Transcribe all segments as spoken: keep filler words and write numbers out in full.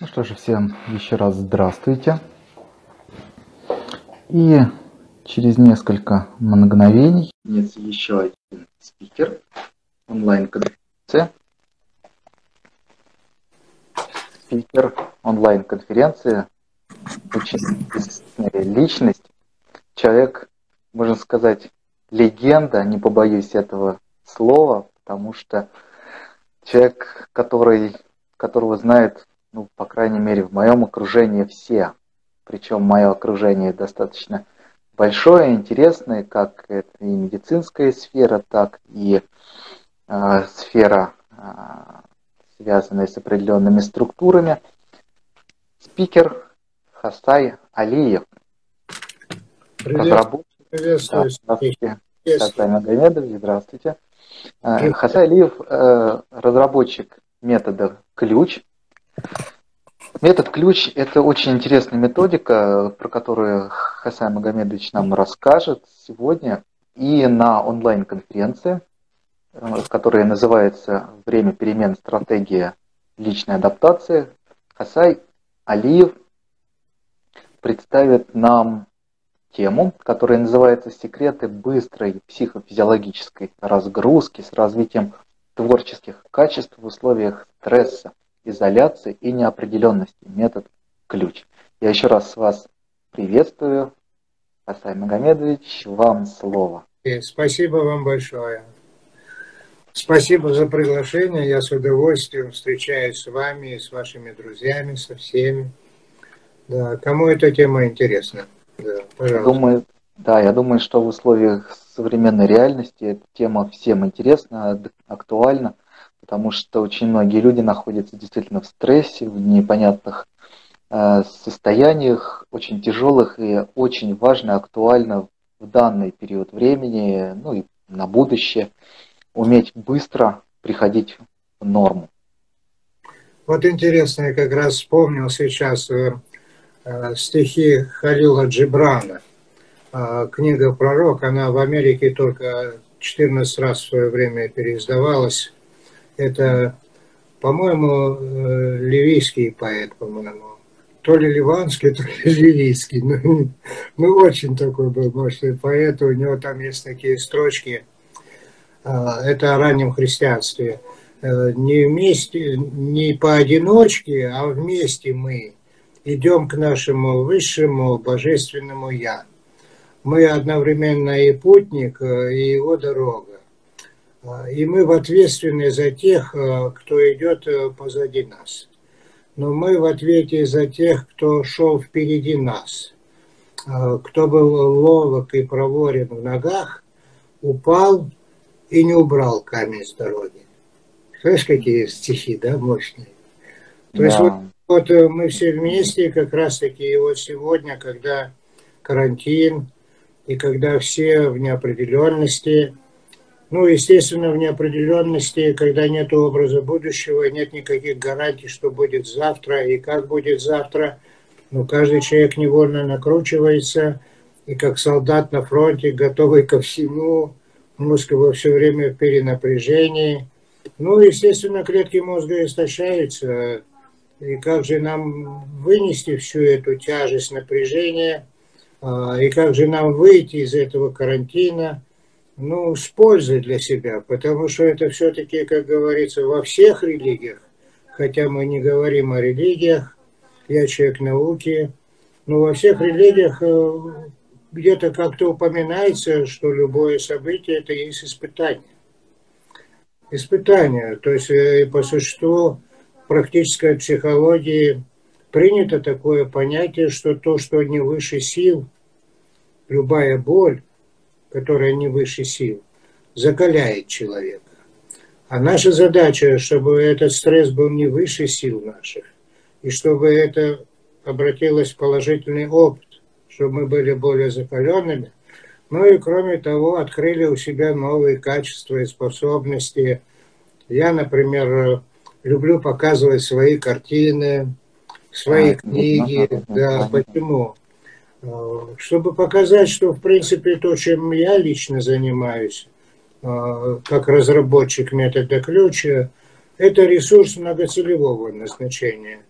Ну что же, всем еще раз здравствуйте. И через несколько мгновений есть еще один спикер онлайн-конференции. Спикер онлайн-конференции «Очень известная личность». Человек, можно сказать, легенда, не побоюсь этого слова, потому что человек, который, которого знает, ну, по крайней мере, в моем окружении все. Причем мое окружение достаточно большое, интересное, как и медицинская сфера, так и э, сфера, э, связанная с определенными структурами. Спикер Хасай Алиев. Разработчик. Приветствую. Да, здравствуйте. Приветствую. Хасай Магомедович, здравствуйте. Приветствую. Хасай Алиев, э, разработчик метода «КЛЮЧ». Метод «КЛЮЧ» — это очень интересная методика, про которую Хасай Магомедович нам расскажет сегодня и на онлайн-конференции, которая называется «Время перемен. Стратегия личной адаптации». Хасай Алиев представит нам тему, которая называется «Секреты быстрой психофизиологической разгрузки с развитием творческих качеств в условиях стресса, изоляции и неопределенности. Метод «КЛЮЧ». Я еще раз вас приветствую. Хасай Магомедович, вам слово. Спасибо вам большое. Спасибо за приглашение. Я с удовольствием встречаюсь с вами, с вашими друзьями, со всеми. Да, кому эта тема интересна? Да, пожалуйста. Думаю, да, я думаю, что в условиях современной реальности эта тема всем интересна, актуальна. Потому что очень многие люди находятся действительно в стрессе, в непонятных э, состояниях, очень тяжелых, и очень важно, актуально в данный период времени, ну и на будущее, уметь быстро приходить в норму. Вот интересно, я как раз вспомнил сейчас э, э, стихи Халила Джибрана. Э, книга «Пророк», она в Америке только четырнадцать раз в свое время переиздавалась. Это, по-моему, ливийский поэт, по-моему. То ли ливанский, то ли ливийский. Ну, ну, очень такой был мощный поэт. У него там есть такие строчки. Это о раннем христианстве. Не вместе, не поодиночке, а вместе мы идем к нашему высшему божественному Я. Мы одновременно и путник, и его дорога. И мы в ответственны за тех, кто идет позади нас. Но мы в ответе за тех, кто шел впереди нас. Кто был ловок и проворен в ногах, упал и не убрал камень с дороги. Слышишь, какие стихи, да, мощные? То да. есть вот, вот мы все вместе, как раз-таки вот сегодня, когда карантин, и когда все в неопределенности. Ну, естественно, в неопределенности, когда нет образа будущего, нет никаких гарантий, что будет завтра и как будет завтра. Но каждый человек невольно накручивается, и как солдат на фронте, готовый ко всему, мозг его все время в перенапряжении. Ну, естественно, клетки мозга истощаются. И как же нам вынести всю эту тяжесть напряжения, и как же нам выйти из этого карантина? Ну, с пользой для себя, потому что это все-таки, как говорится, во всех религиях, хотя мы не говорим о религиях, я человек науки, но во всех религиях где-то как-то упоминается, что любое событие – это есть испытание. Испытание, то есть по существу в практической психологии принято такое понятие, что то, что не выше сил, любая боль, которая не выше сил, закаляет человека. А наша задача, чтобы этот стресс был не выше сил наших, и чтобы это обратилось в положительный опыт, чтобы мы были более закаленными. Ну и кроме того, открыли у себя новые качества и способности. Я, например, люблю показывать свои картины, свои а, книги. Ну, да, ну, почему? Чтобы показать, что, в принципе, то, чем я лично занимаюсь, как разработчик метода «КЛЮЧ», это ресурс многоцелевого назначения.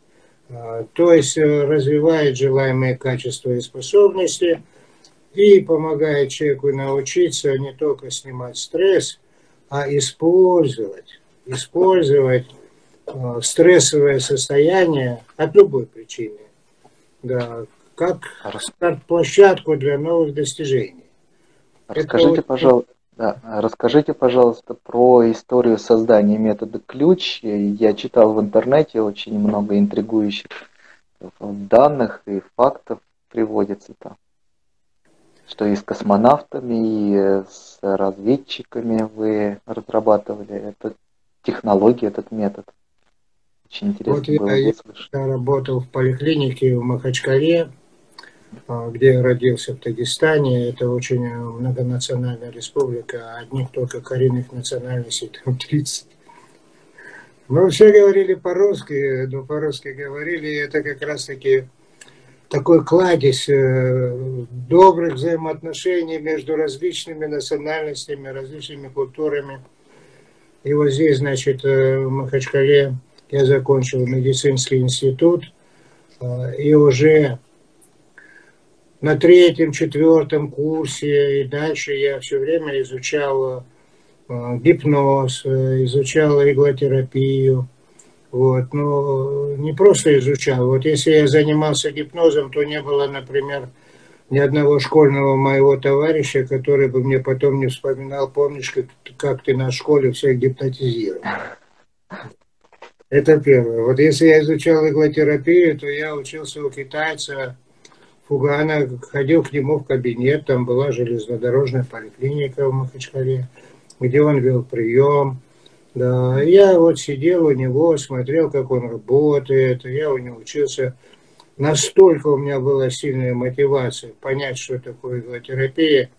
то есть развивает желаемые качества и способности и помогает человеку научиться не только снимать стресс, а использовать, использовать стрессовое состояние от любой причины, да, как площадку для новых достижений. Расскажите, Это... пожалуйста, да, расскажите, пожалуйста, про историю создания метода «Ключ». Я читал в интернете, очень много интригующих данных и фактов приводится там. Что и с космонавтами, и с разведчиками вы разрабатывали эту технологию, этот метод. Очень интересно вот было я, я работал в поликлинике в Махачкале, где я родился, в Дагестане. Это очень многонациональная республика, одних только коренных национальностей там тридцать. Мы все говорили по-русски, но по-русски говорили, и это как раз-таки... такой кладезь добрых взаимоотношений между различными национальностями, различными культурами. И вот здесь, значит, в Махачкале я закончил медицинский институт. И уже на третьем, четвертом курсе и дальше я все время изучал гипноз, изучал иглотерапию. Вот, но не просто изучал. Вот если я занимался гипнозом, то не было, например, ни одного школьного моего товарища, который бы мне потом не вспоминал: помнишь, как, как ты на школе всех гипнотизировал. Это первое. Вот если я изучал иглотерапию, то я учился у китайца Фугана, ходил к нему в кабинет, там была железнодорожная поликлиника в Махачкале, где он вел прием. Да, я вот сидел у него, смотрел, как он работает, я у него учился. Настолько у меня была сильная мотивация понять, что такое иглотерапия,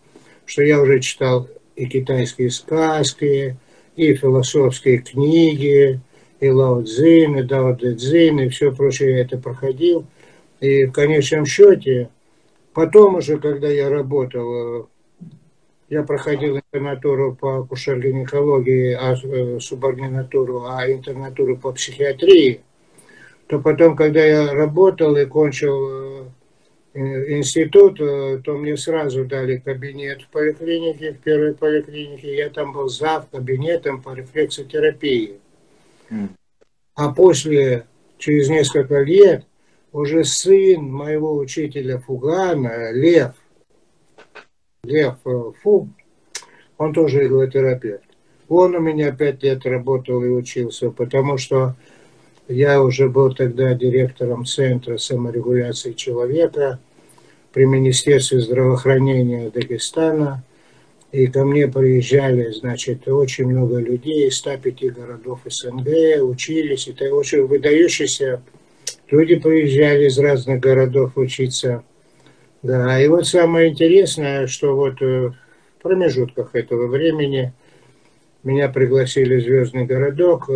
что я уже читал и китайские сказки, и философские книги, и Лао Цзин, и Дао Дэ Цзин, и все прочее, я это проходил. И в конечном счете, потом уже, когда я работал, я проходил интернатуру по акушер-гинекологии, а субординатуру, а интернатуру по психиатрии, то потом, когда я работал и кончил институт, то мне сразу дали кабинет в поликлинике, в первой поликлинике. Я там был зав кабинетом по рефлексотерапии. А после, через несколько лет, уже сын моего учителя Фугана, Лев, Лев Фу, он тоже иглотерапевт. Он у меня пять лет работал и учился, потому что я уже был тогда директором Центра саморегуляции человека при Министерстве здравоохранения Дагестана. И ко мне приезжали, значит, очень много людей из ста пяти городов СНГ, учились. И это очень выдающиеся люди приезжали из разных городов учиться. Да, и вот самое интересное, что вот в промежутках этого времени меня пригласили в «Звездный городок».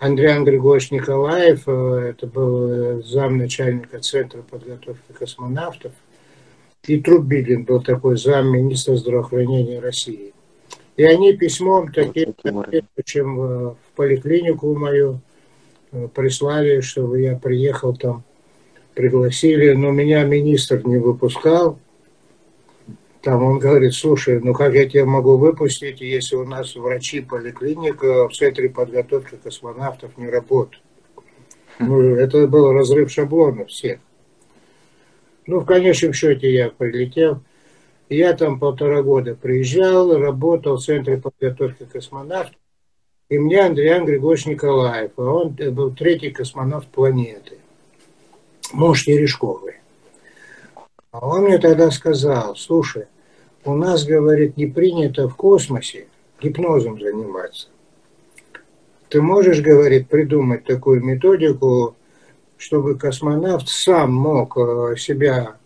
Андриян Григорьевич Николаев, это был замначальника Центра подготовки космонавтов, и Трубилин был такой замминистра здравоохранения России. И они письмом таким, чем в поликлинику мою прислали, чтобы я приехал там. Пригласили, но меня министр не выпускал. Там он говорит: слушай, ну как я тебя могу выпустить, если у нас врачи поликлиника в Центре подготовки космонавтов не работают? Ну, это был разрыв шаблона всех. Ну, в конечном счете я прилетел. Я там полтора года приезжал, работал в Центре подготовки космонавтов. И мне Андриян Григорьевич Николаев, а он был третий космонавт планеты. Муж Терешковой. А он мне тогда сказал: слушай, у нас, говорит, не принято в космосе гипнозом заниматься. Ты можешь, говорит, придумать такую методику, чтобы космонавт сам мог себя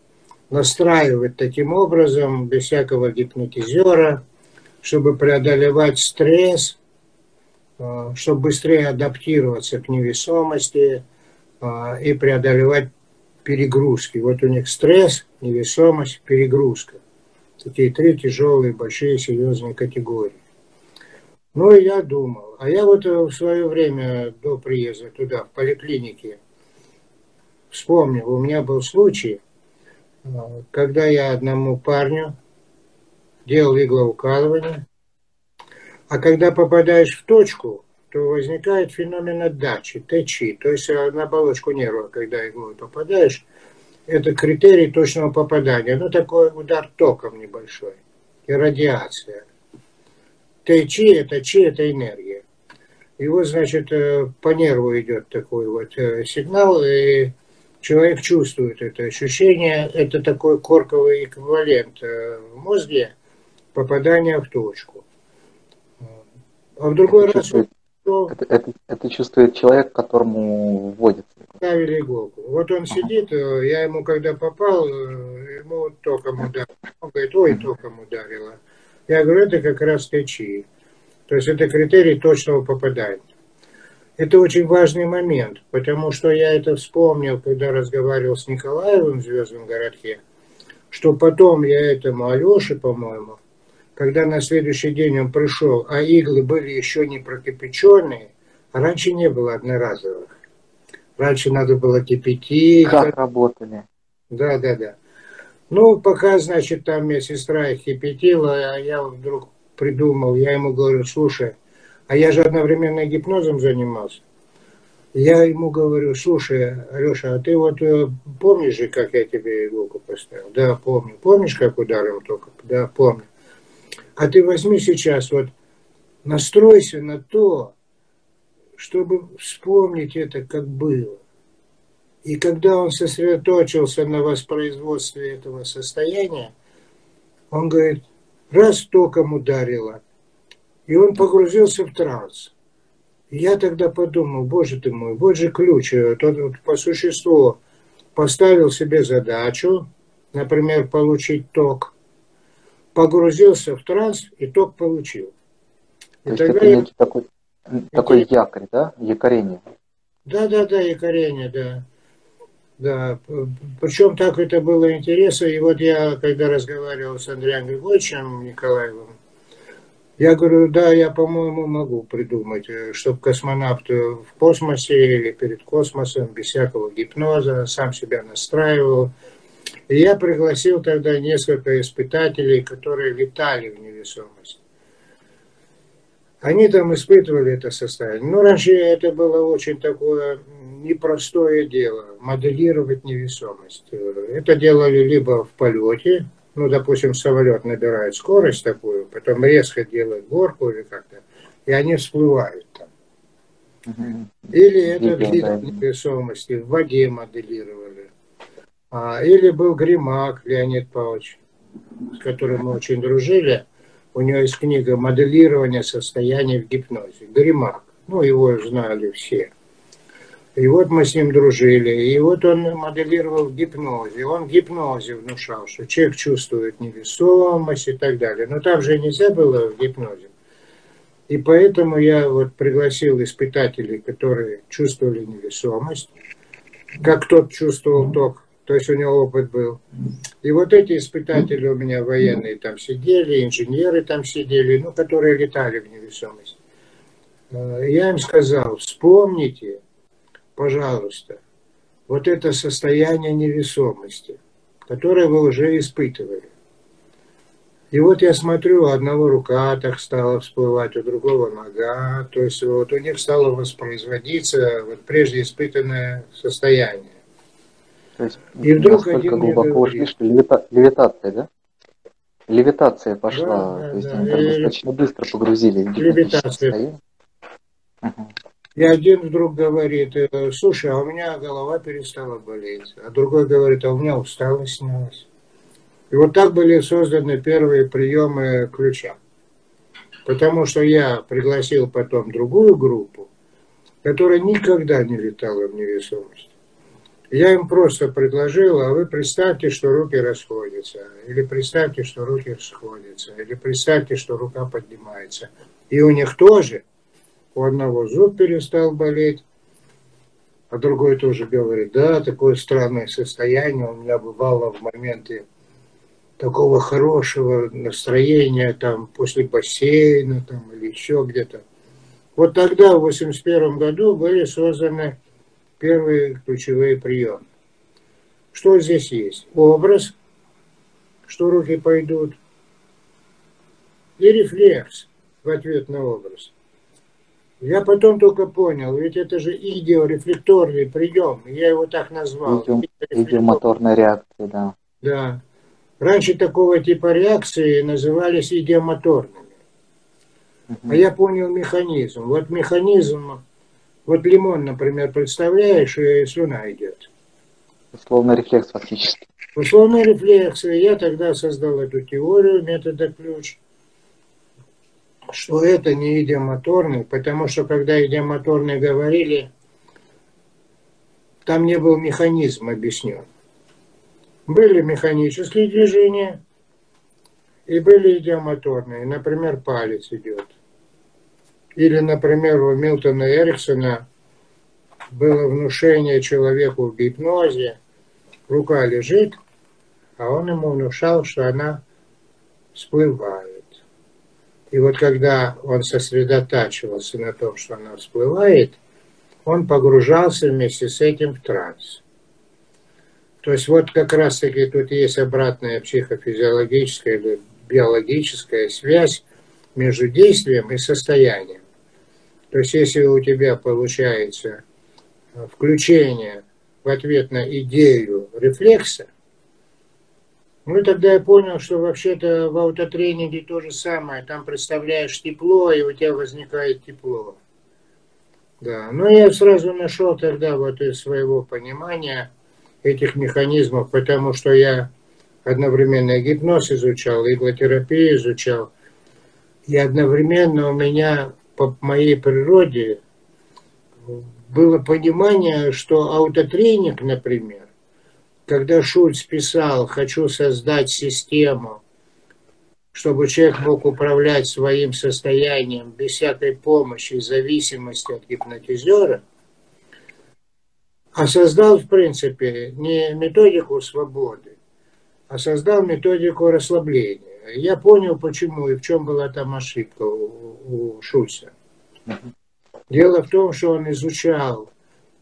настраивать таким образом, без всякого гипнотизера, чтобы преодолевать стресс, чтобы быстрее адаптироваться к невесомости и преодолевать перегрузки. Вот у них стресс, невесомость, перегрузка. Такие три тяжелые, большие, серьезные категории. Ну, и я думал. А я вот в свое время до приезда туда, в поликлинике, вспомнил, у меня был случай, когда я одному парню делал иглоукалывание, а когда попадаешь в точку, то возникает феномен отдачи, ТЧ, то есть на оболочку нерва, когда иглой попадаешь, это критерий точного попадания, ну такой удар током небольшой, и радиация. ТЧ, это Ч, это энергия. И вот, значит, по нерву идет такой вот сигнал, и человек чувствует это ощущение, это такой корковый эквивалент в мозге попадания в точку. А в другой это раз... Чувствует, он, это, это, это чувствует человек, которому вводится. Ставили иголку. Вот он сидит, я ему когда попал, ему вот током ударил. Он говорит, ой, током ударило. Я говорю, это как раз ТЧ. То есть это критерий точного попадания. Это очень важный момент, потому что я это вспомнил, когда разговаривал с Николаевым в «Звездном городке», что потом я этому Алёше, по-моему, когда на следующий день он пришел, а иглы были еще не прокипяченные, а раньше не было одноразовых. Раньше надо было кипятить. Как работали. Да, да, да. Ну, пока, значит, там я сестра их кипятила, а я вдруг придумал, я ему говорю, слушай, а я же одновременно гипнозом занимался. Я ему говорю, слушай, Алёша, а ты вот помнишь же, как я тебе иголку поставил? Да, помню. Помнишь, как ударил только? Да, помню. А ты возьми сейчас, вот, настройся на то, чтобы вспомнить это, как было. И когда он сосредоточился на воспроизводстве этого состояния, он говорит, раз током ударило, и он погрузился в транс. И я тогда подумал, боже ты мой, вот же ключ. Тот вот по существу поставил себе задачу, например, получить ток, погрузился в транс и ток получил. То есть это я... такой, такой это... якорь, да? Якорение. Да, да, да, якорение, да. Да, причем так это было интересно, и вот я, когда разговаривал с Андреем Григорьевичем Николаевым, я говорю, да, я, по-моему, могу придумать, чтобы космонавт в космосе или перед космосом, без всякого гипноза, сам себя настраивал. И я пригласил тогда несколько испытателей, которые летали в невесомость. Они там испытывали это состояние. Но раньше это было очень такое непростое дело, моделировать невесомость. Это делали либо в полете, ну, допустим, самолет набирает скорость такую, потом резко делает горку или как-то, и они всплывают там. Угу. Или это длительная невесомость, в воде моделировали. А, или был Гримак Леонид Павлович, с которым мы очень дружили. У него есть книга «Моделирование состояния в гипнозе». Гримак. Ну, его знали все. И вот мы с ним дружили. И вот он моделировал в гипнозе. Он в гипнозе внушал, что человек чувствует невесомость и так далее. Но там же нельзя было в гипнозе. И поэтому я вот пригласил испытателей, которые чувствовали невесомость, как тот чувствовал ток. То есть у него опыт был. И вот эти испытатели у меня военные там сидели, инженеры там сидели, ну, которые летали в невесомость. Я им сказал, вспомните, пожалуйста, вот это состояние невесомости, которое вы уже испытывали. И вот я смотрю, у одного рука так стала всплывать, у другого нога. То есть вот у них стало воспроизводиться вот прежде испытанное состояние. То есть и вдруг один глубоко ушли, что левита... левитация, да? Левитация пошла, да, то есть да, они и... достаточно быстро погрузились. Левитация. Угу. И один вдруг говорит, слушай, а у меня голова перестала болеть. А другой говорит, а у меня усталость снялась. И вот так были созданы первые приемы ключа. Потому что я пригласил потом другую группу, которая никогда не летала в невесомость. Я им просто предложил, а вы представьте, что руки расходятся, или представьте, что руки сходятся, или представьте, что рука поднимается. И у них тоже, у одного зуб перестал болеть, а другой тоже говорит, да, такое странное состояние у меня бывало в моменты такого хорошего настроения там после бассейна там, или еще где-то. Вот тогда, в восемьдесят первом году, были созданы первые ключевые приемы. Что здесь есть? Образ, что руки пойдут, и рефлекс в ответ на образ. Я потом только понял, ведь это же идеорефлекторный прием, я его так назвал. Идеомоторная реакция, да. Да. Раньше такого типа реакции назывались идеомоторными. Угу. А я понял механизм. Вот механизм, вот лимон, например, представляешь, и слюна идет. Условно рефлекс фактически. Условный рефлекс. И я тогда создал эту теорию метода ключ, что это не идеомоторный, потому что когда идеомоторные говорили, там не был механизм объяснен. Были механические движения и были идеомоторные. Например, палец идет. Или, например, у Милтона Эриксона было внушение человеку в гипнозе. Рука лежит, а он ему внушал, что она всплывает. И вот когда он сосредотачивался на том, что она всплывает, он погружался вместе с этим в транс. То есть вот как раз-таки тут есть обратная психофизиологическая или биологическая связь между действием и состоянием. То есть если у тебя получается включение в ответ на идею рефлекса, ну и тогда я понял, что вообще-то в аутотренинге то же самое. Там представляешь тепло, и у тебя возникает тепло. Да. Но я сразу нашел тогда вот из своего понимания этих механизмов, потому что я одновременно гипноз изучал, иглотерапию изучал. И одновременно у меня по моей природе было понимание, что аутотренинг, например, когда Шульц писал «хочу создать систему, чтобы человек мог управлять своим состоянием без всякой помощи и зависимости от гипнотизера», а создал, в принципе, не методику свободы, а создал методику расслабления. Я понял, почему и в чем была там ошибка у, у Шульца. Дело в том, что он изучал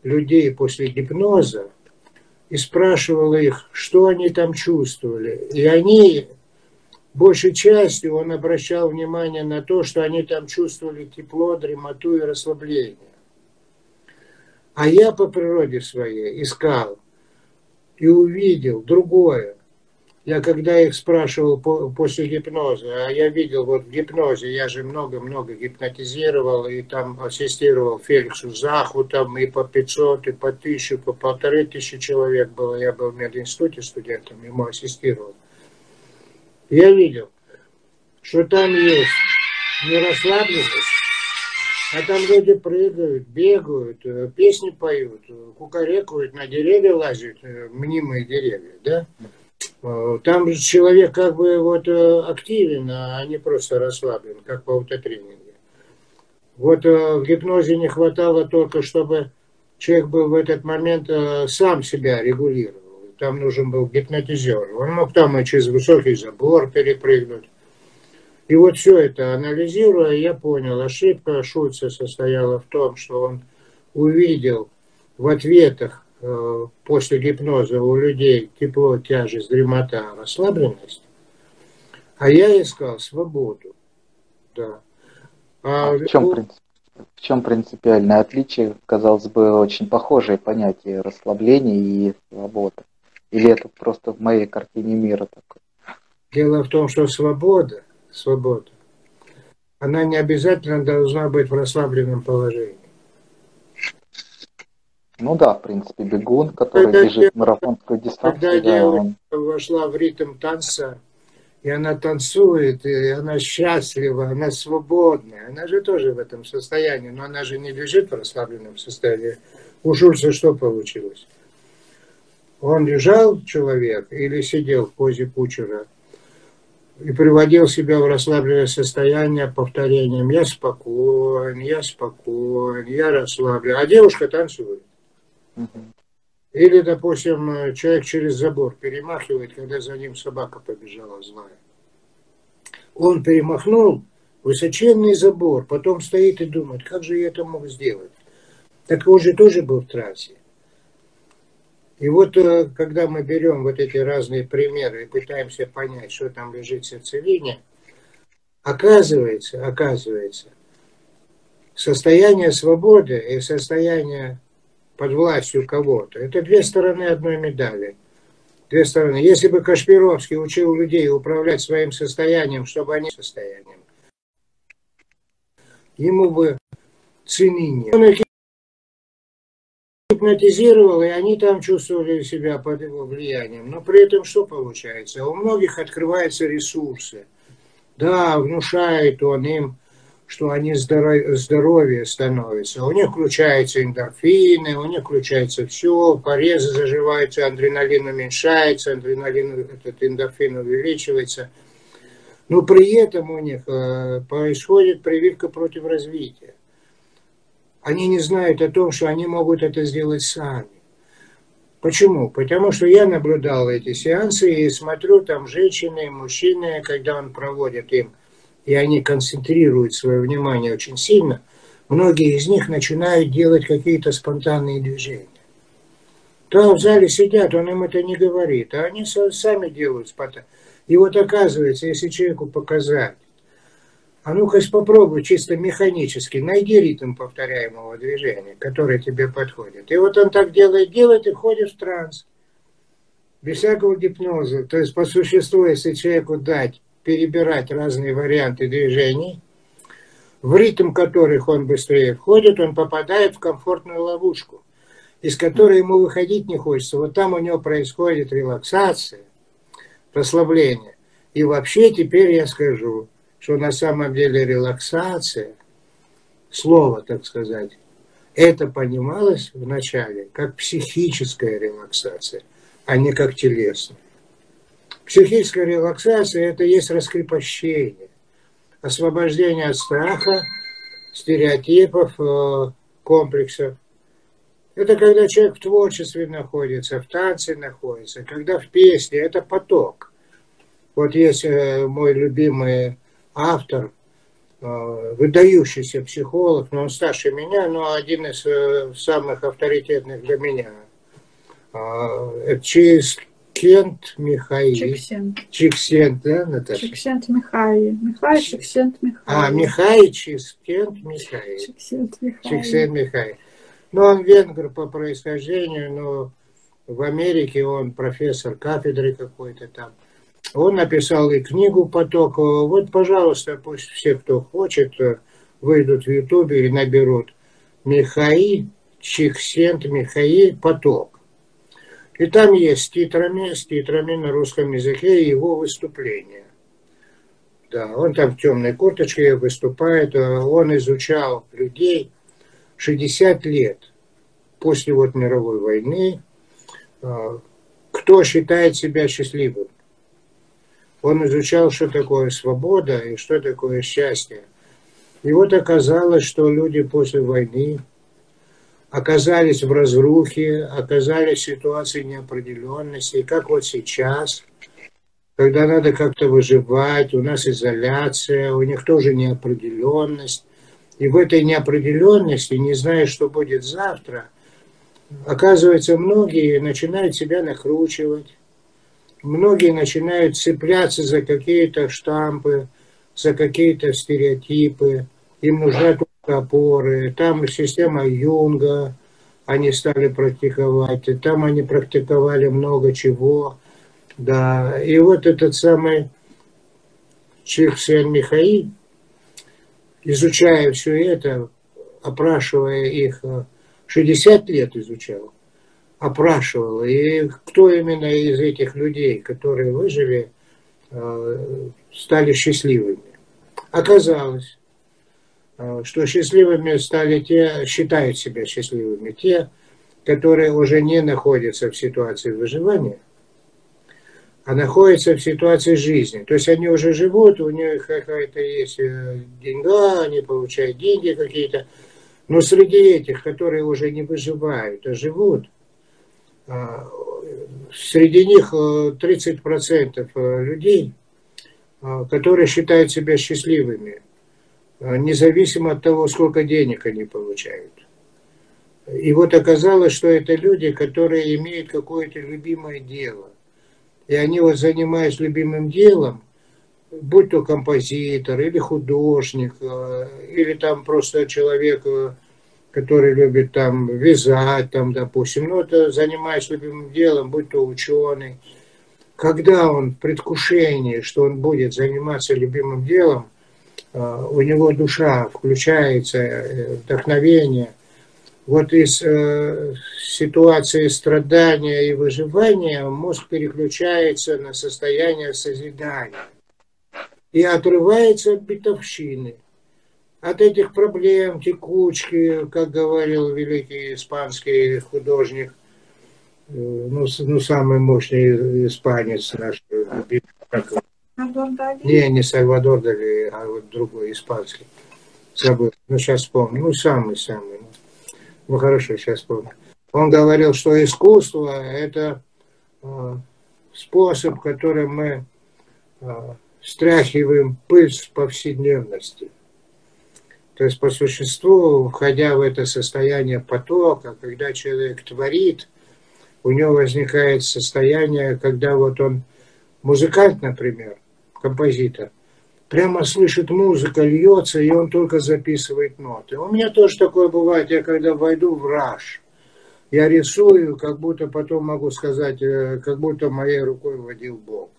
людей после гипноза, и спрашивал их, что они там чувствовали. И они, большей частью, он обращал внимание на то, что они там чувствовали тепло, дремоту и расслабление. А я по природе своей искал и увидел другое. Я когда их спрашивал после гипноза, а я видел вот в гипнозе, я же много-много гипнотизировал, и там ассистировал Феликсу Заху, там и по пятьсот, и по тысяче, по полторы тысячи человек было. Я был в мединституте студентом, ему ассистировал. Я видел, что там есть не расслабленность, а там люди прыгают, бегают, песни поют, кукарекают, на деревья лазят, мнимые деревья, да? Там же человек как бы вот активен, а не просто расслаблен, как по аутотренинге. Вот в гипнозе не хватало только, чтобы человек был в этот момент сам себя регулировал. Там нужен был гипнотизер. Он мог там и через высокий забор перепрыгнуть. И вот все это анализируя, я понял, ошибка Шульца состояла в том, что он увидел в ответах после гипноза у людей тепло, тяжесть, дремота, расслабленность, а я искал свободу. Да. А а в, чем, он... в чем принципиальное отличие, казалось бы, очень похожие понятия расслабления и свобода? Или это просто в моей картине мира такое? Дело в том, что свобода, свобода, она не обязательно должна быть в расслабленном положении. Ну да, в принципе, бегун, который когда бежит девушка, марафонскую дистанцию. Когда девушка да, он... вошла в ритм танца, и она танцует, и она счастлива, она свободная. Она же тоже в этом состоянии, но она же не лежит в расслабленном состоянии. У Шульца что получилось? Он лежал, человек, или сидел в позе кучера, и приводил себя в расслабленное состояние повторением «я спокоен, я спокоен, я расслаблен», а девушка танцует. Или, допустим, человек через забор перемахивает, когда за ним собака побежала злая. Он перемахнул высоченный забор, потом стоит и думает, как же я это мог сделать. Так он же тоже был в трансе. И вот, когда мы берем вот эти разные примеры и пытаемся понять, что там лежит в сердцевине, оказывается, оказывается, состояние свободы и состояние под властью кого-то — это две стороны одной медали. Две стороны. Если бы Кашпировский учил людей управлять своим состоянием, чтобы они состоянием, ему бы цены нет. Он их гипнотизировал, и они там чувствовали себя под его влиянием. Но при этом что получается? У многих открываются ресурсы. Да, внушает он им, что они здоров... здоровее становятся. У них включаются эндорфины, у них включается все, порезы заживаются, адреналин уменьшается, адреналин, этот эндорфин увеличивается. Но при этом у них происходит прививка против развития. Они не знают о том, что они могут это сделать сами. Почему? Потому что я наблюдал эти сеансы и смотрю, там женщины и мужчины, когда он проводит им, и они концентрируют свое внимание очень сильно, многие из них начинают делать какие-то спонтанные движения. Там в зале сидят, он им это не говорит, а они сами делают спонтанно. И вот оказывается, если человеку показать, а ну-ка попробуй чисто механически, найди ритм повторяемого движения, который тебе подходит. И вот он так делает, делает и входит в транс. Без всякого гипноза. То есть по существу, если человеку дать перебирать разные варианты движений, в ритм которых он быстрее входит, он попадает в комфортную ловушку, из которой ему выходить не хочется. Вот там у него происходит релаксация, расслабление. И вообще теперь я скажу, что на самом деле релаксация, слово, так сказать, это понималось вначале как психическая релаксация, а не как телесная. Психическая релаксация – это есть раскрепощение, освобождение от страха, стереотипов, комплексов. Это когда человек в творчестве находится, в танце находится, когда в песне – это поток. Вот есть мой любимый автор, выдающийся психолог, но он старше меня, но один из самых авторитетных для меня. Это через Чиксентмихайи. Чиксент. Чиксент, да, Наташа? Чиксентмихайи. Михай Чиксентмихайи. А, Михай Чиксентмихайи. Чиксентмихайи. Чиксентмихайи. Ну, он венгр по происхождению, но в Америке он профессор кафедры какой-то там. Он написал и книгу «Поток». Вот, пожалуйста, пусть все, кто хочет, выйдут в Ютубе и наберут Михай Чиксентмихайи «Поток». И там есть с титрами, с титрами на русском языке его выступления. Да, он там в темной курточке выступает. Он изучал людей шестьдесят лет после вот мировой войны. Кто считает себя счастливым? Он изучал, что такое свобода и что такое счастье. И вот оказалось, что люди после войны оказались в разрухе, оказались в ситуации неопределенности. И как вот сейчас, когда надо как-то выживать, у нас изоляция, у них тоже неопределенность. И в этой неопределенности, не зная, что будет завтра, оказывается, многие начинают себя накручивать, многие начинают цепляться за какие-то штампы, за какие-то стереотипы. Им нужна опоры, там система Юнга, они стали практиковать, и там они практиковали много чего, да, и вот этот самый Чиксентмихайи, изучая все это, опрашивая их, шестьдесят лет изучал, опрашивал, и кто именно из этих людей, которые выжили, стали счастливыми. Оказалось, что счастливыми стали те, считают себя счастливыми те, которые уже не находятся в ситуации выживания, а находятся в ситуации жизни. То есть они уже живут, у них какая-то есть деньга, они получают деньги какие-то. Но среди этих, которые уже не выживают, а живут, Среди них тридцать процентов людей, которые считают себя счастливыми, независимо от того, сколько денег они получают. И вот оказалось, что это люди, которые имеют какое-то любимое дело. И они вот, занимаясь любимым делом, будь то композитор или художник, или там просто человек, который любит там вязать, там, допустим, ну, это занимаясь любимым делом, будь то ученый, когда он в предвкушении, что он будет заниматься любимым делом, у него душа включается, вдохновение. Вот из э, ситуации страдания и выживания мозг переключается на состояние созидания и отрывается от бытовщины, от этих проблем, текучки, как говорил великий испанский художник, э, ну, ну самый мощный испанец наш. Не, не Сальвадор Дали, а вот другой испанский. Забыл, ну сейчас вспомню, ну самый-самый. Ну хорошо, сейчас помню. Он говорил, что искусство – это э, способ, которым мы э, стряхиваем пыль с повседневности. То есть по существу, входя в это состояние потока, когда человек творит, у него возникает состояние, когда вот он, музыкант, например, композитор, прямо слышит, музыка льется, и он только записывает ноты. У меня тоже такое бывает, я когда войду в раж, я рисую, как будто потом могу сказать, как будто моей рукой водил Бог.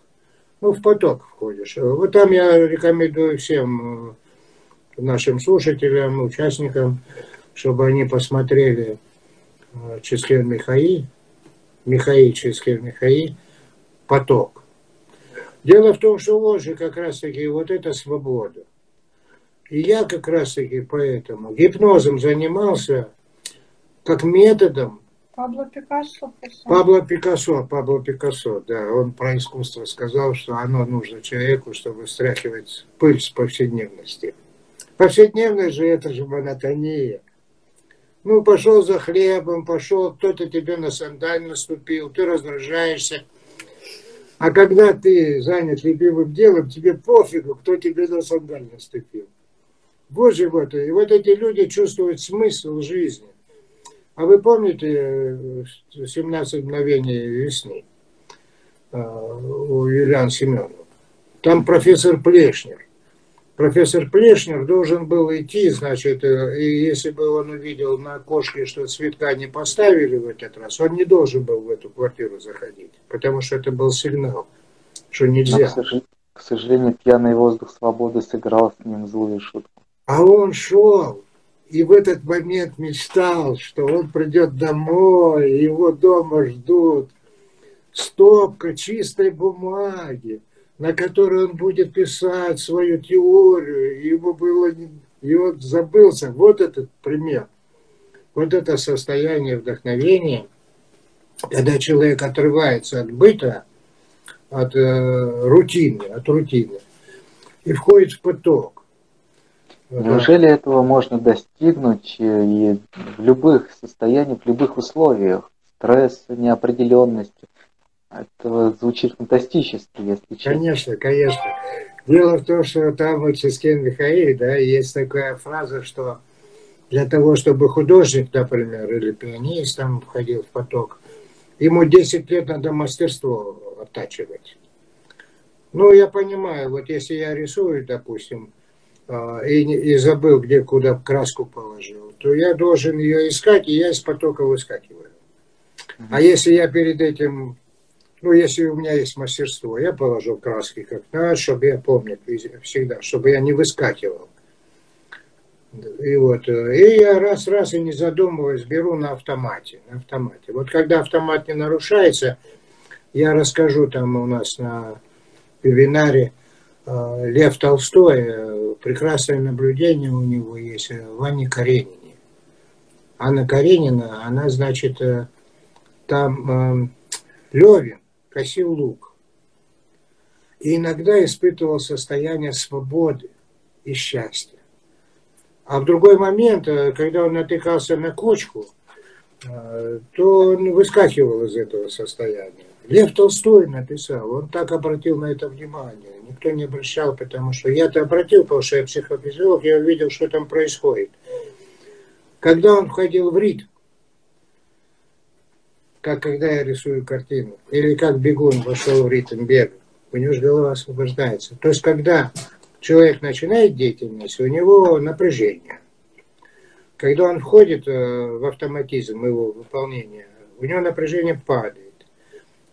Ну, в поток входишь. Вот там я рекомендую всем нашим слушателям, участникам, чтобы они посмотрели Чиксентмихайи, Михаил Чиксентмихайи, «Поток». Дело в том, что он же как раз-таки вот эта свобода. И я как раз-таки поэтому гипнозом занимался как методом. Пабло Пикассо. Пабло Пикассо, Пабло Пикассо, да. Он про искусство сказал, что оно нужно человеку, чтобы стряхивать пыль с повседневности. Повседневность же это же монотония. Ну, пошел за хлебом, пошел, кто-то тебе на сандаль наступил, ты раздражаешься. А когда ты занят любимым делом, тебе пофигу, кто тебе на сандаль наступил. Боже мой, и вот эти люди чувствуют смысл жизни. А вы помните семнадцать мгновений весны у Юлианы Семеновой? Там профессор Плешнер. Профессор Плешнер должен был идти, значит, и если бы он увидел на окошке, что цветка не поставили в этот раз, он не должен был в эту квартиру заходить, потому что это был сигнал, что нельзя. Но, к сожалению, пьяный воздух свободы сыграл с ним злую шутку. А он шел и в этот момент мечтал, что он придет домой, его дома ждут стопка чистой бумаги, на которой он будет писать свою теорию, и его было, и он забылся. Вот этот пример, вот это состояние вдохновения, когда человек отрывается от быта, от э, рутины, от рутины, и входит в поток. Неужели да. этого можно достигнуть и в любых состояниях, в любых условиях? Стресс, неопределенности. Это звучит фантастически, если честно. Конечно, конечно. Дело в том, что там у Чиксентмихайи, да, есть такая фраза, что для того, чтобы художник, например, или пианист там входил в поток, ему десять лет надо мастерство оттачивать. Ну, я понимаю, вот если я рисую, допустим, и, и забыл, где куда краску положил, то я должен ее искать, и я из потока выскакиваю. Mm-hmm. А если я перед этим... Ну, если у меня есть мастерство, я положу краски как надо, чтобы я помнил всегда, чтобы я не выскакивал. И вот, и я раз-раз и не задумываясь беру на автомате, на автомате. Вот когда автомат не нарушается, я расскажу там у нас на вебинаре Лев Толстой, прекрасное наблюдение у него есть в Анне Каренине. Анна Каренина, она, значит, там Левин косил лук и иногда испытывал состояние свободы и счастья. А в другой момент, когда он натыкался на кочку, то он выскакивал из этого состояния. Лев Толстой написал, он так обратил на это внимание. Никто не обращал, потому что я-то обратил, потому что я психофизиолог, я увидел, что там происходит. Когда он входил в ритм, как когда я рисую картину, или как бегун вошел в ритм бега, у него же голова освобождается. То есть, когда человек начинает деятельность, у него напряжение. Когда он входит в автоматизм его выполнения, у него напряжение падает.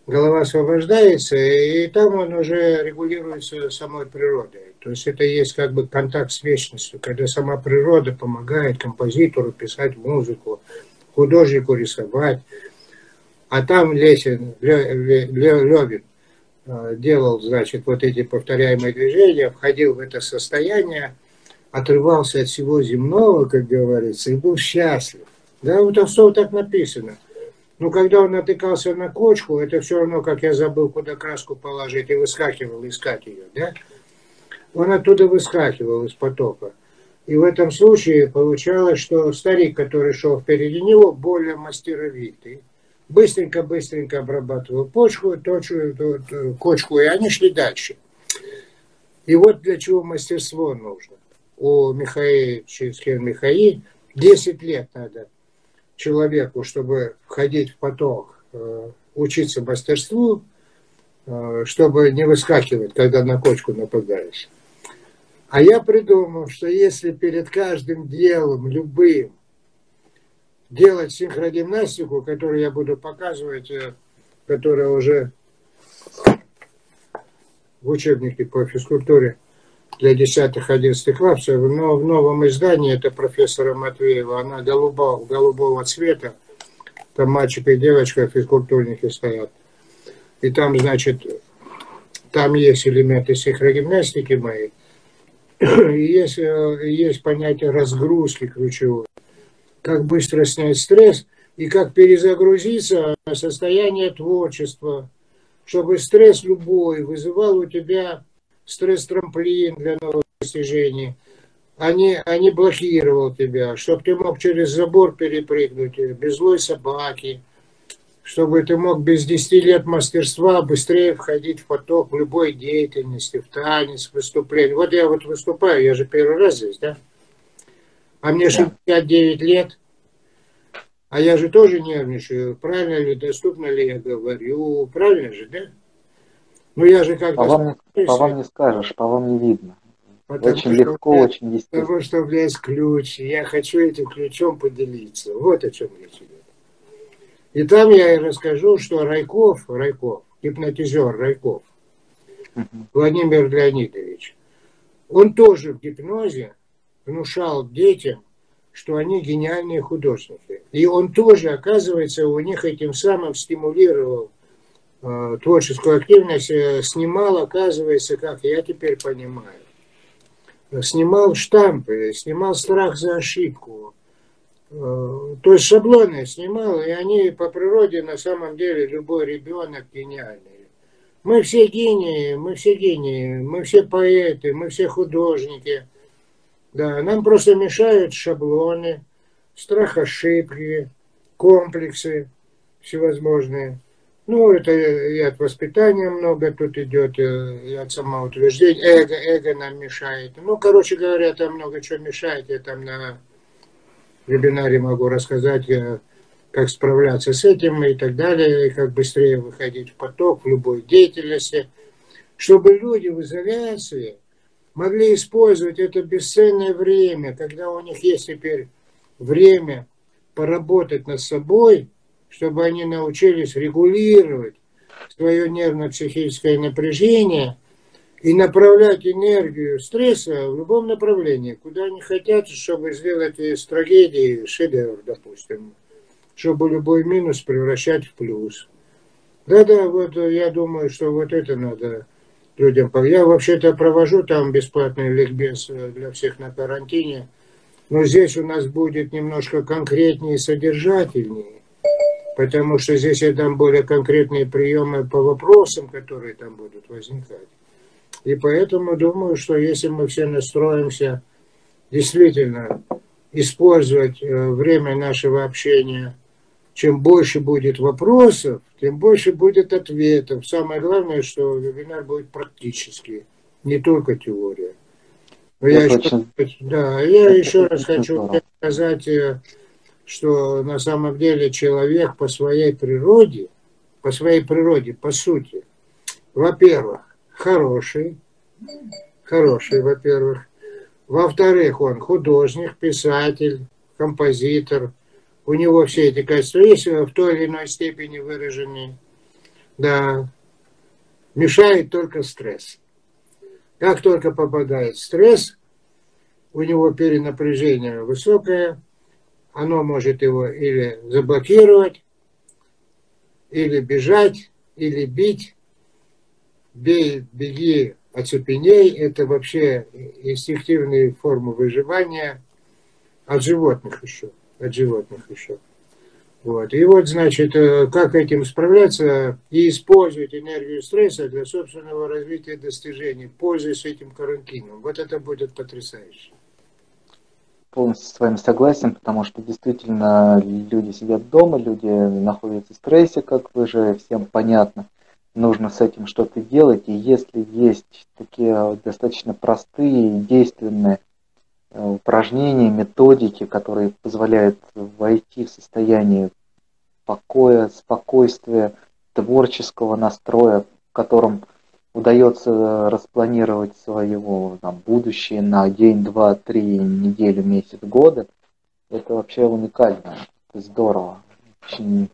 Голова освобождается, и там он уже регулируется самой природой. То есть это есть как бы контакт с вечностью, когда сама природа помогает композитору писать музыку, художнику рисовать. А там Левин делал, значит, вот эти повторяемые движения, входил в это состояние, отрывался от всего земного, как говорится, и был счастлив. Да, у Толстого так написано. Но когда он натыкался на кочку, это все равно, как я забыл, куда краску положить, и выскакивал искать ее, да? Он оттуда выскакивал из потока. И в этом случае получалось, что старик, который шел впереди него, более мастеровитый. Быстренько-быстренько обрабатывал почку, точку, кочку, и они шли дальше. И вот для чего мастерство нужно. У Михаила Чиксентмихайи десять лет надо человеку, чтобы входить в поток, учиться мастерству, чтобы не выскакивать, когда на кочку нападаешь. А я придумал, что если перед каждым делом, любым, делать синхрогимнастику, которую я буду показывать, которая уже в учебнике по физкультуре для десятых-одиннадцатых классов, но в новом издании, это профессора Матвеева, она голубого, голубого цвета, там мальчик и девочка, физкультурники стоят. И там, значит, там есть элементы синхрогимнастики моей, и есть, есть понятие разгрузки ключевой, как быстро снять стресс и как перезагрузиться на состояние творчества, чтобы стресс любой вызывал у тебя стресс-трамплин для новых достижений, а не, а не блокировал тебя, чтобы ты мог через забор перепрыгнуть, без злой собаки, чтобы ты мог без десяти лет мастерства быстрее входить в поток в любой деятельности, в танец, в выступление. Вот я вот выступаю, я же первый раз здесь, да? А мне шестьдесят девять лет, а я же тоже нервничаю, правильно ли, доступно ли я говорю, правильно же, да? Ну я же как-то... По вам, по вам не скажешь, по вам не видно. Потому очень легко, меня, очень естественно. Потому что у меня есть ключ, и я хочу этим ключом поделиться. Вот о чем речь идет. И там я и расскажу, что Райков, Райков, гипнотизер Райков, Владимир Леонидович, он тоже в гипнозе внушал детям, что они гениальные художники. И он тоже, оказывается, у них этим самым стимулировал э, творческую активность, э, снимал, оказывается, как я теперь понимаю, снимал штампы, снимал страх за ошибку, э, то есть шаблоны снимал, и они по природе, на самом деле, любой ребенок гениальный. Мы все гении, мы все гении, мы все поэты, мы все художники. Да, нам просто мешают шаблоны, страх ошибки, комплексы всевозможные. Ну, это и от воспитания много тут идет, и от самоутверждения. Эго, эго нам мешает. Ну, короче говоря, там много чего мешает. Я там на вебинаре могу рассказать, как справляться с этим и так далее, и как быстрее выходить в поток в любой деятельности, чтобы люди в изоляции могли использовать это бесценное время, когда у них есть теперь время поработать над собой, чтобы они научились регулировать свое нервно-психическое напряжение и направлять энергию стресса в любом направлении, куда они хотят, чтобы сделать из трагедии шедевр, допустим, чтобы любой минус превращать в плюс. Да-да, вот я думаю, что вот это надо... людям. Я вообще-то провожу там бесплатный ликбез для всех на карантине, но здесь у нас будет немножко конкретнее и содержательнее, потому что здесь я дам более конкретные приемы по вопросам, которые там будут возникать. И поэтому думаю, что если мы все настроимся действительно использовать время нашего общения чем больше будет вопросов, тем больше будет ответов. Самое главное, что вебинар будет практически, не только теория. Я еще, да, я еще раз хочу сказать, что на самом деле человек по своей природе, по своей природе, по сути, во-первых, хороший, хороший, во-первых, во-вторых, он художник, писатель, композитор, у него все эти качества есть, в той или иной степени выражены, да, мешает только стресс. Как только попадает стресс, у него перенапряжение высокое, оно может его или заблокировать, или бежать, или бить. Бей, беги, оцепеней. Это вообще инстинктивные формы выживания от животных еще. От животных еще. Вот. И вот, значит, как этим справляться и использовать энергию стресса для собственного развития и достижений, пользуясь этим карантином. Вот это будет потрясающе. Полностью с вами согласен, потому что действительно люди сидят дома, люди находятся в стрессе, как вы же, всем понятно. Нужно с этим что-то делать, и если есть такие достаточно простые и действенные упражнения, методики, которые позволяют войти в состояние покоя, спокойствия, творческого настроя, в котором удается распланировать своего там, будущее на день, два, три, неделю, месяц, года, это вообще уникально, это здорово. Очень...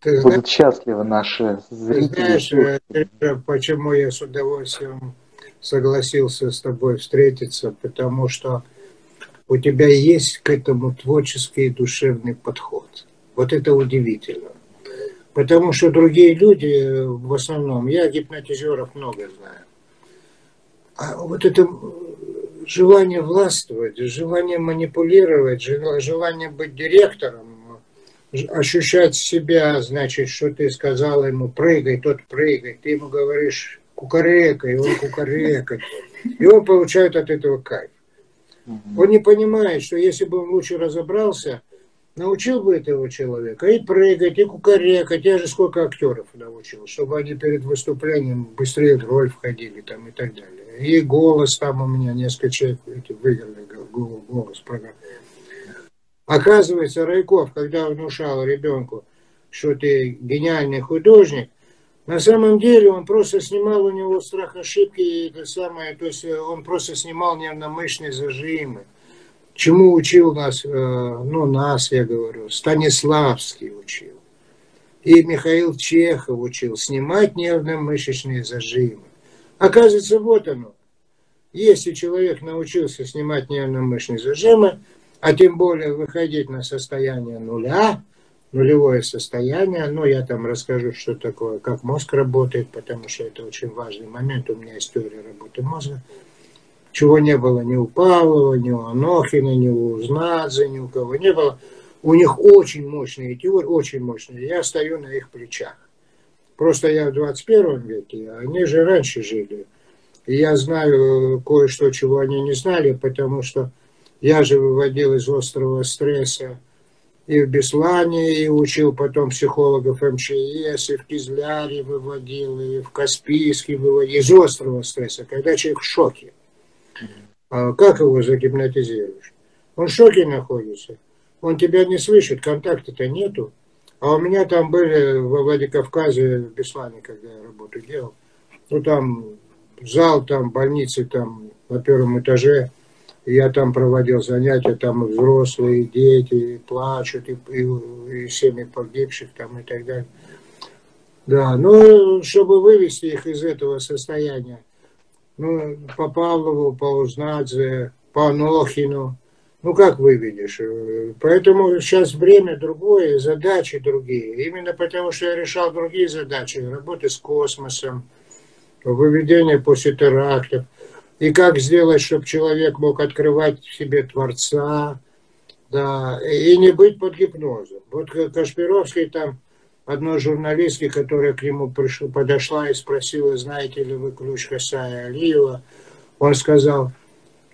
Ты будут знаешь, счастливы наши зрители. Ты знаешь, почему я с удовольствием согласился с тобой встретиться, потому что у тебя есть к этому творческий и душевный подход. Вот это удивительно. Потому что другие люди, в основном, я гипнотизеров много знаю, а вот это желание властвовать, желание манипулировать, желание быть директором, ощущать себя, значит, что ты сказал ему прыгай, тот прыгай, ты ему говоришь кукарека, и он кукарека. И он получает от этого кайф. Он не понимает, что если бы он лучше разобрался, научил бы этого человека и прыгать, и кукарекать. Я же сколько актеров научил, чтобы они перед выступлением быстрее в роль входили там, и так далее. И голос там у меня, несколько человек выиграли голос. Оказывается, Райков, когда внушал ребенку, что ты гениальный художник, на самом деле он просто снимал у него страх ошибки, и это самое, то есть он просто снимал нервно-мышечные зажимы. Чему учил нас, ну нас, я говорю, Станиславский учил. И Михаил Чехов учил снимать нервно-мышечные зажимы. Оказывается, вот оно. Если человек научился снимать нервно-мышечные зажимы, а тем более выходить на состояние нуля, нулевое состояние, но я там расскажу, что такое, как мозг работает, потому что это очень важный момент, у меня история работы мозга, чего не было ни у Павлова, ни у Анохина, ни у Узнадзе, ни у кого не было. У них очень мощные теории, очень мощные, я стою на их плечах. Просто я в двадцать первом веке, они же раньше жили, и я знаю кое-что, чего они не знали, потому что я же выводил из острого стресса, и в Беслане, и учил потом психологов эм че эс, и в Кизляре выводил, и в Каспийске выводил. Из острого стресса, когда человек в шоке. А как его загипнотизируешь? Он в шоке находится. Он тебя не слышит, контакта-то нету. А у меня там были во Владикавказе, в Беслане, когда я работу делал. Ну там зал, там больницы, там на первом этаже. Я там проводил занятия, там и взрослые, и дети, и плачут, и, и, и семьи погибших, там и так далее. Да, ну, чтобы вывести их из этого состояния, ну, по Павлову, по Узнадзе, по Анохину, ну, как выведешь? Поэтому сейчас время другое, задачи другие. Именно потому, что я решал другие задачи, работы с космосом, выведение после терактов. И как сделать, чтобы человек мог открывать в себе Творца, да, и не быть под гипнозом. Вот Кашпировский, там одной журналистки, которая к нему пришла, подошла и спросила, знаете ли вы ключ Хасая Алиева, он сказал,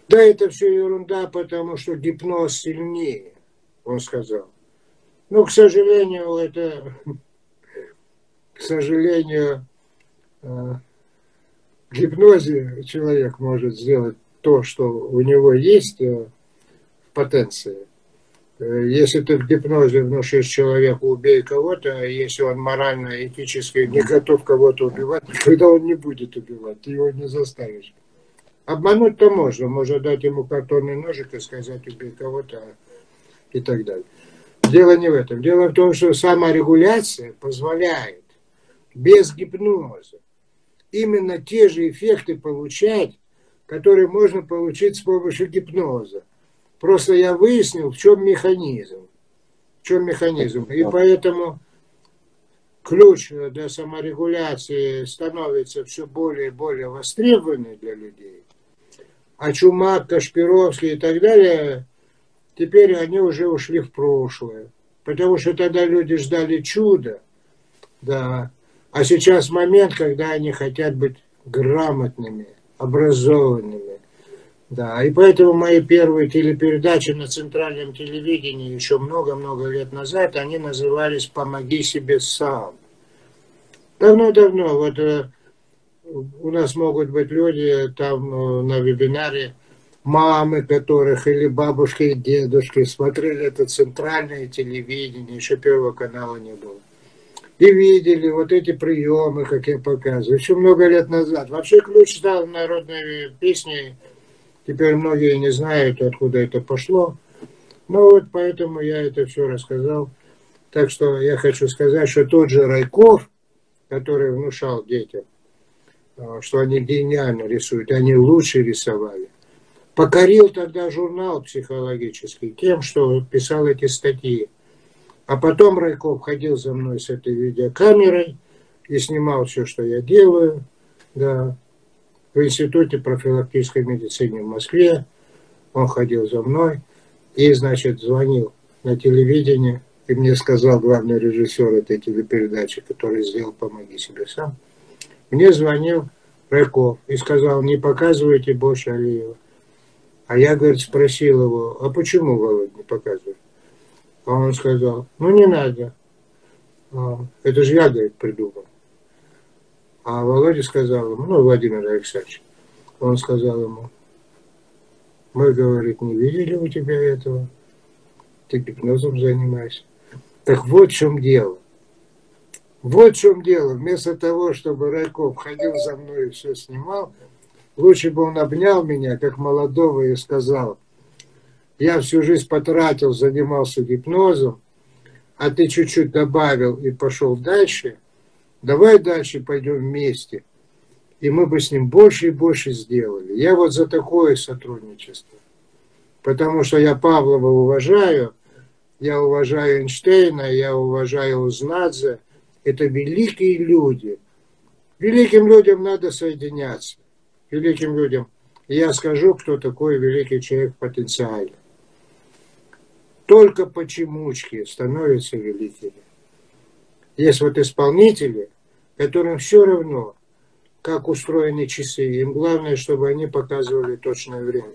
да это все ерунда, потому что гипноз сильнее, он сказал. Ну, к сожалению, это, к сожалению, в гипнозе человек может сделать то, что у него есть в потенции. Если ты в гипнозе внушишь человеку «убей кого-то», а если он морально, этически не готов кого-то убивать, тогда он не будет убивать, ты его не заставишь. Обмануть-то можно, можно дать ему картонный ножик и сказать «убей кого-то» и так далее. Дело не в этом. Дело в том, что саморегуляция позволяет без гипноза именно те же эффекты получать, которые можно получить с помощью гипноза. Просто я выяснил, в чем механизм. В чем механизм. И поэтому ключ для саморегуляции становится все более и более востребованным для людей. А Чумак, Кашпировский и так далее, теперь они уже ушли в прошлое. Потому что тогда люди ждали чуда. Да. А сейчас момент, когда они хотят быть грамотными, образованными. Да, и поэтому мои первые телепередачи на центральном телевидении еще много-много лет назад, они назывались «Помоги себе сам». Давно-давно, вот у нас могут быть люди там на вебинаре, мамы которых или бабушки и дедушки смотрели это центральное телевидение, еще Первого канала не было. И видели вот эти приемы, как я показываю, еще много лет назад. Вообще ключ стал народной песней. Теперь многие не знают, откуда это пошло. Ну вот поэтому я это все рассказал. Так что я хочу сказать, что тот же Райков, который внушал детям, что они гениально рисуют, они лучше рисовали, покорил тогда журнал психологический тем, что писал эти статьи. А потом Райков ходил за мной с этой видеокамерой и снимал все, что я делаю. Да. В институте профилактической медицины в Москве, он ходил за мной и, значит, звонил на телевидение, и мне сказал главный режиссер этой телепередачи, который сделал «Помоги себе сам», мне звонил Райков и сказал, не показывайте больше Алиева. А я, говорит, спросил его, а почему, Володь, не показывает? А он сказал, ну не надо, это же я, говорит, придумал. А Володя сказал ему, ну, Владимир Александрович, он сказал ему, мы, говорит, не видели у тебя этого, ты гипнозом занимаешься. Так вот в чем дело. Вот в чем дело. Вместо того, чтобы Райков ходил за мной и все снимал, лучше бы он обнял меня, как молодого, и сказал, я всю жизнь потратил, занимался гипнозом, а ты чуть-чуть добавил и пошел дальше. Давай дальше пойдем вместе. И мы бы с ним больше и больше сделали. Я вот за такое сотрудничество. Потому что я Павлова уважаю, я уважаю Эйнштейна, я уважаю Узнадзе. Это великие люди. Великим людям надо соединяться. Великим людям. Я скажу, кто такой великий человек потенциально. Только почемучки становятся великими. Есть вот исполнители, которым все равно, как устроены часы. Им главное, чтобы они показывали точное время.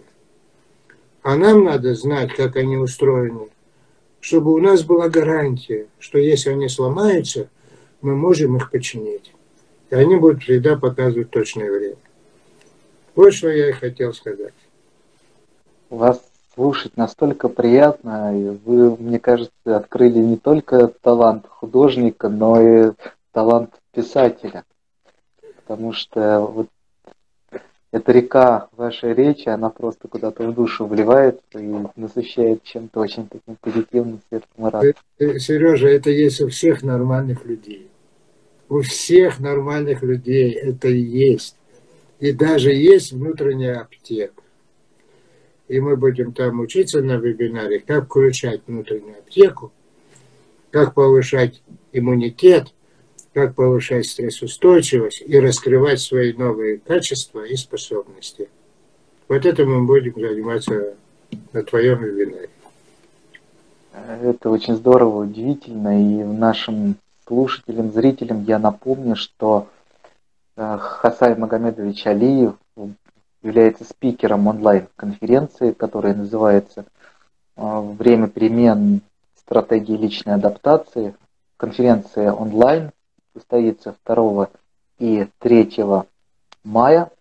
А нам надо знать, как они устроены, чтобы у нас была гарантия, что если они сломаются, мы можем их починить. И они будут всегда показывать точное время. Вот что я и хотел сказать. Вас слушать настолько приятно, и вы, мне кажется, открыли не только талант художника, но и талант писателя, потому что вот эта река вашей речи, она просто куда-то в душу вливается и насыщает чем-то очень таким позитивным, светлым и радостным. Сережа, это есть у всех нормальных людей. У всех нормальных людей это есть. И даже есть внутренняя аптека. И мы будем там учиться на вебинаре, как включать внутреннюю аптеку, как повышать иммунитет, как повышать стрессоустойчивость и раскрывать свои новые качества и способности. Вот это мы будем заниматься на твоем вебинаре. Это очень здорово, удивительно. И нашим слушателям, зрителям я напомню, что Хасай Магомедович Алиев является спикером онлайн-конференции, которая называется «Время перемен. «Стратегии личной адаптации». Конференция онлайн состоится второго и третьего мая.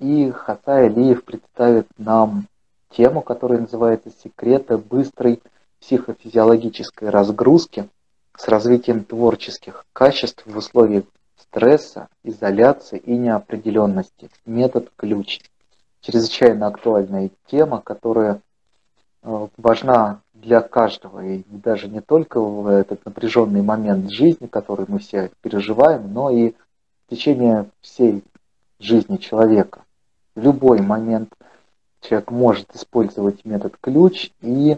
И Хасай Алиев представит нам тему, которая называется «Секреты быстрой психофизиологической разгрузки с развитием творческих качеств в условиях стресса, изоляции и неопределенности. Метод «КЛЮЧ». Чрезвычайно актуальная тема, которая важна для каждого, и даже не только в этот напряженный момент жизни, который мы все переживаем, но и в течение всей жизни человека. В любой момент человек может использовать метод «КЛЮЧ» и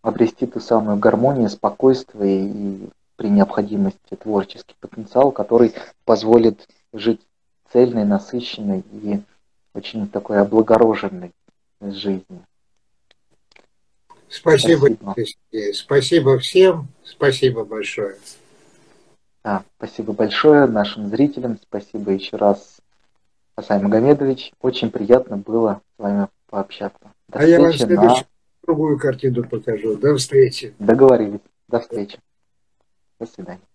обрести ту самую гармонию, спокойствие и при необходимости творческий потенциал, который позволит жить цельной, насыщенной и очень такой облагороженной жизнью. Спасибо. Спасибо, спасибо всем. Спасибо большое. Да, спасибо большое нашим зрителям. Спасибо еще раз, Хасай Магомедович. Очень приятно было с вами пообщаться. До а встречи я вам следующую на... другую картину покажу. До встречи. Договорились. До встречи. До свидания.